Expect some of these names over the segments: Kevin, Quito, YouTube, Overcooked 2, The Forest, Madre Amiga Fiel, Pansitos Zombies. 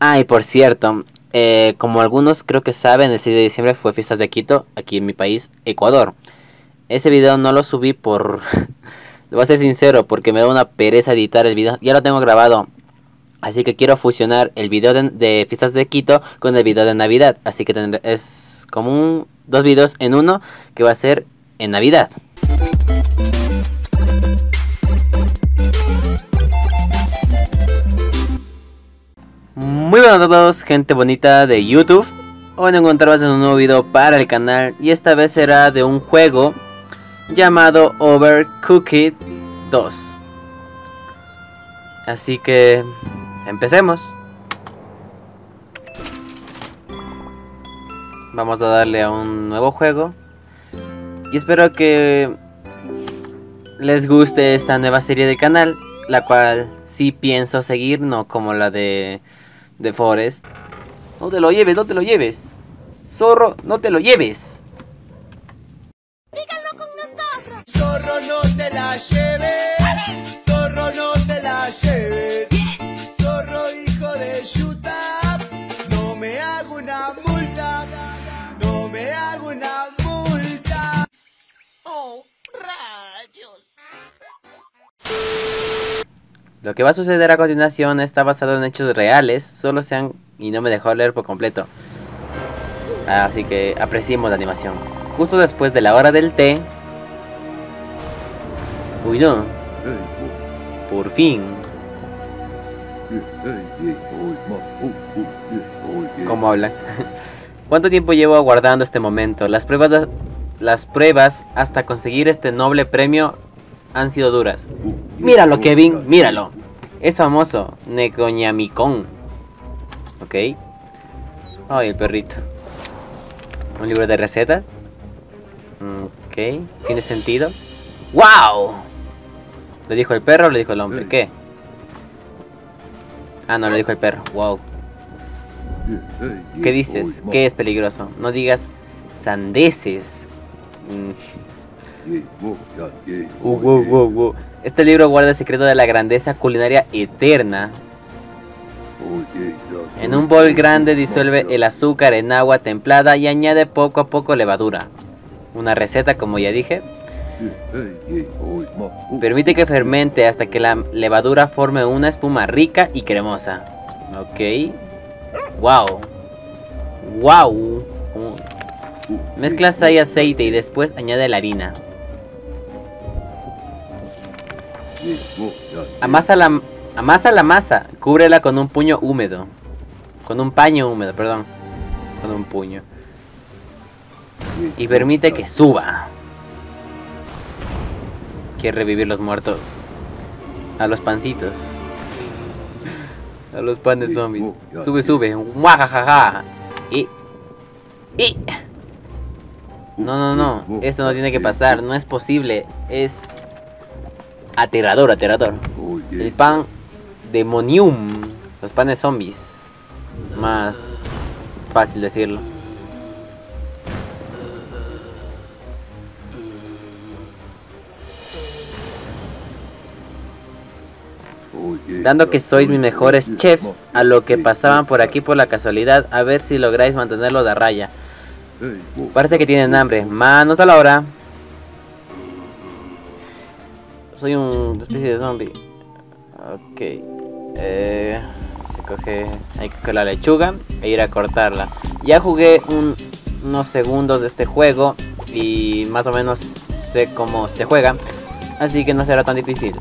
Ah, y por cierto, como algunos creo que saben, el 6 de diciembre fue Fiestas de Quito, aquí en mi país, Ecuador. Ese video no lo subí por... voy a ser sincero, porque me da una pereza editar el video. Ya lo tengo grabado, así que quiero fusionar el video de Fiestas de Quito con el video de Navidad. Así que es como dos videos en uno, que va a ser en Navidad. Muy buenas a todos, gente bonita de YouTube. Hoy nos encontramos en un nuevo video para el canal, y esta vez será de un juego llamado Overcooked 2. Así que empecemos. Vamos a darle a un nuevo juego, y espero que les guste esta nueva serie de canal, la cual sí pienso seguir, no como la de The Forest. No te lo lleves, no te lo lleves, zorro, no te lo lleves. Díganlo con nosotros. Zorro, no te la lleves. Zorro, no te la lleves. Zorro, hijo de yuta, no me hago una multa. No me hago una multa. Oh, rayos. Lo que va a suceder a continuación está basado en hechos reales, solo sean... y no me dejó leer por completo, así que apreciemos la animación. Justo después de la hora del té... Uy, no. Por fin. ¿Cómo hablan? ¿Cuánto tiempo llevo aguardando este momento? Las pruebas hasta conseguir este noble premio han sido duras. Míralo, Kevin, míralo. Es famoso, Necoñamicón. Ok. Ay, oh, el perrito. Un libro de recetas. Ok, tiene sentido. ¡Wow! ¿Lo dijo el perro o lo dijo el hombre? ¿Qué? Ah, no, lo dijo el perro. ¡Wow! ¿Qué dices? ¿Qué es peligroso? No digas sandeces. Este libro guarda el secreto de la grandeza culinaria eterna. En un bol grande disuelve el azúcar en agua templada y añade poco a poco levadura. Una receta, como ya dije. Permite que fermente hasta que la levadura forme una espuma rica y cremosa. Ok. Wow. Wow. Mezcla sal y aceite y después añade la harina. Amasa la masa, cúbrela con un puño húmedo. Con un paño húmedo, perdón. Con un puño. Y permite que suba. Quiere revivir los muertos. A los pancitos. A los panes zombies. Sube, sube. ¡Muajajaja! Y... No, no, no. Esto no tiene que pasar. No es posible. Es... aterrador, aterrador. El pan demonium. Los panes zombies. Más fácil decirlo. Dando que sois mis mejores chefs, a lo que pasaban por aquí por la casualidad, a ver si lográis mantenerlo de raya. Parece que tienen hambre. Manos a la hora. Soy una especie de zombie. Ok. Se coge... hay que coger la lechuga e ir a cortarla. Ya jugué unos segundos de este juego y más o menos sé cómo se juega, así que no será tan difícil.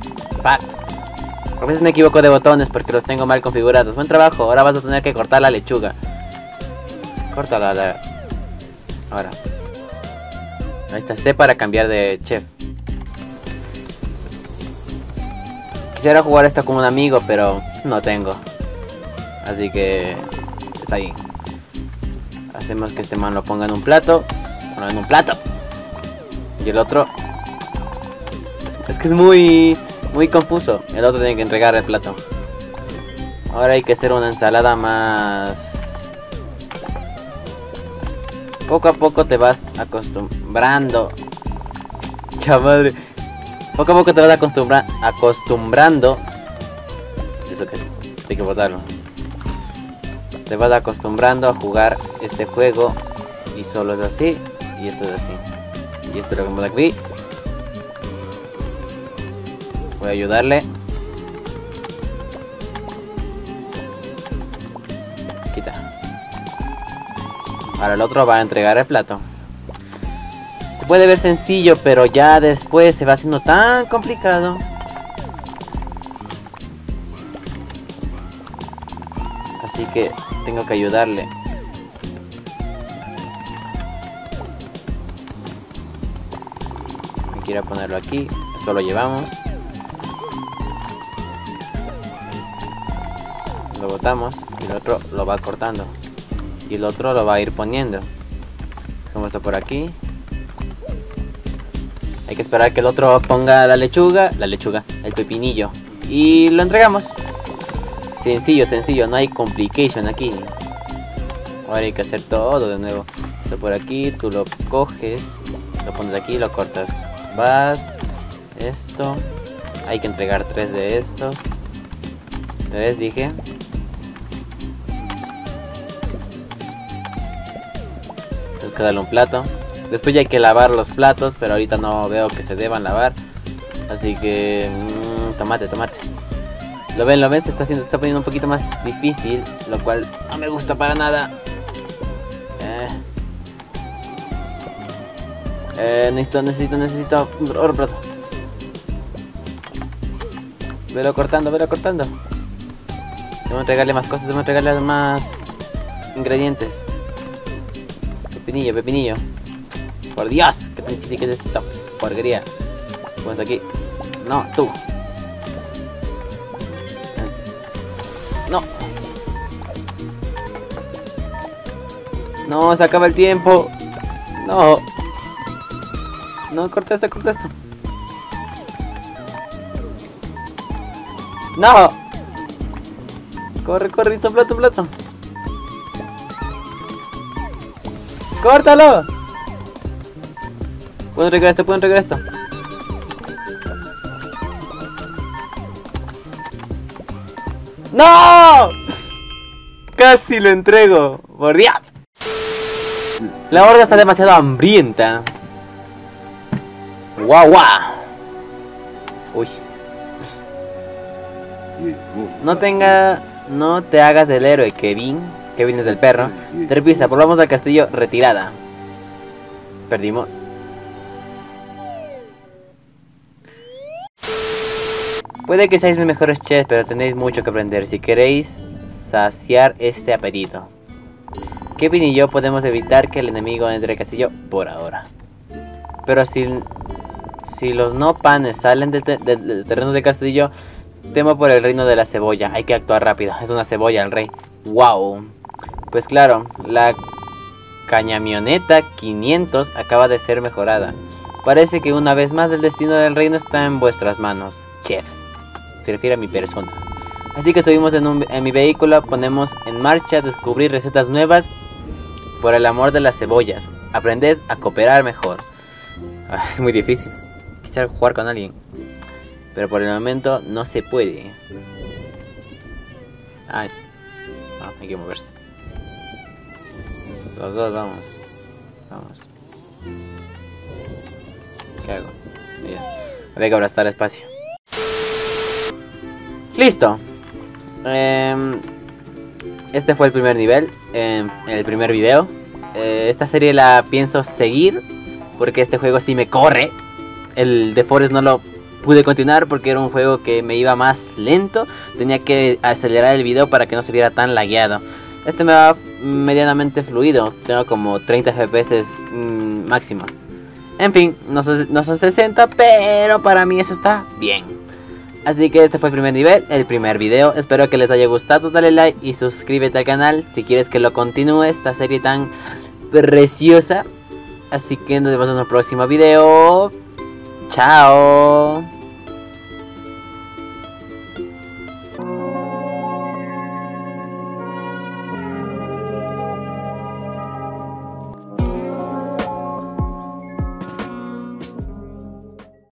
A veces me equivoco de botones porque los tengo mal configurados. Buen trabajo, ahora vas a tener que cortar la lechuga. Córtala ahora. Ahí está, C para cambiar de chef. Quisiera jugar esto con un amigo, pero no tengo. Así que... está bien. Hacemos que este man lo ponga en un plato. Bueno, en un plato. Y el otro... es que es muy confuso. El otro tiene que entregar el plato. Ahora hay que hacer una ensalada más... poco a poco te vas acostumbrando. Chamadre. Poco a poco te vas acostumbrando. Eso que hay que botarlo. te vas acostumbrando a jugar este juego y solo es así y esto es así. Y esto es lo que me da aquí. Voy a ayudarle. Quita. Ahora el otro va a entregar el plato. Se puede ver sencillo, pero ya después se va haciendo tan complicado. Así que tengo que ayudarle. Me quiero ponerlo aquí. Eso lo llevamos. Lo botamos y el otro lo va cortando. Y el otro lo va a ir poniendo. Como está por aquí. Hay que esperar que el otro ponga la lechuga, el pepinillo. Y lo entregamos. Sencillo, sencillo, no hay complication aquí. Ahora hay que hacer todo de nuevo. Esto por aquí, tú lo coges, lo pones aquí, lo cortas. Vas, esto. Hay que entregar 3 de estos. 3 dije. Tenemos que darle un plato. Después ya hay que lavar los platos, pero ahorita no veo que se deban lavar. Así que... tomate. Lo ven, se está poniendo un poquito más difícil, lo cual no me gusta para nada. Necesito otro plato. Velo cortando. Debo entregarle más cosas, debo entregarle más ingredientes. Pepinillo. Por Dios, ¿qué es esta porquería? Pues aquí. No, tú. No, se acaba el tiempo. No, corta esto. No. Corre, esto, plato. ¡Córtalo! Puedo entregar esto. ¡No! Casi lo entrego. Por Dios. La horda está demasiado hambrienta. ¡Guau! Uy. No te hagas el héroe, Kevin. Kevin es el perro. Trepisa, volvamos al castillo. Retirada. Perdimos. Puede que seáis mis mejores chefs, pero tenéis mucho que aprender si queréis saciar este apetito. Kevin y yo podemos evitar que el enemigo entre al castillo por ahora. Pero si los no panes salen del terreno del castillo, temo por el reino de la cebolla. Hay que actuar rápido. Es una cebolla el rey. ¡Wow! Pues claro, la cañamioneta 500 acaba de ser mejorada. Parece que una vez más el destino del reino está en vuestras manos, chefs. Se refiere a mi persona. Así que subimos en mi vehículo, ponemos en marcha, descubrir recetas nuevas. Por el amor de las cebollas, aprended a cooperar mejor. Es muy difícil. Quisiera jugar con alguien, pero por el momento no se puede. Hay que moverse. Los dos, vamos. ¿Qué hago? Mira. Había que abrazar espacio. ¡Listo! Este fue el primer nivel, el primer video. Esta serie la pienso seguir, porque este juego sí me corre. El The Forest no lo pude continuar porque era un juego que me iba más lento. Tenía que acelerar el video para que no se viera tan lagueado. Este me va medianamente fluido. Tengo como 30 FPS máximos. En fin, no son 60, pero para mí eso está bien. Así que este fue el primer nivel, el primer video. Espero que les haya gustado, dale like y suscríbete al canal si quieres que lo continúe esta serie tan preciosa. Así que nos vemos en el próximo video. ¡Chao!